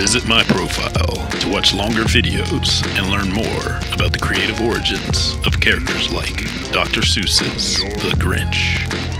Visit my profile to watch longer videos and learn more about the creative origins of characters like Dr. Seuss's The Grinch.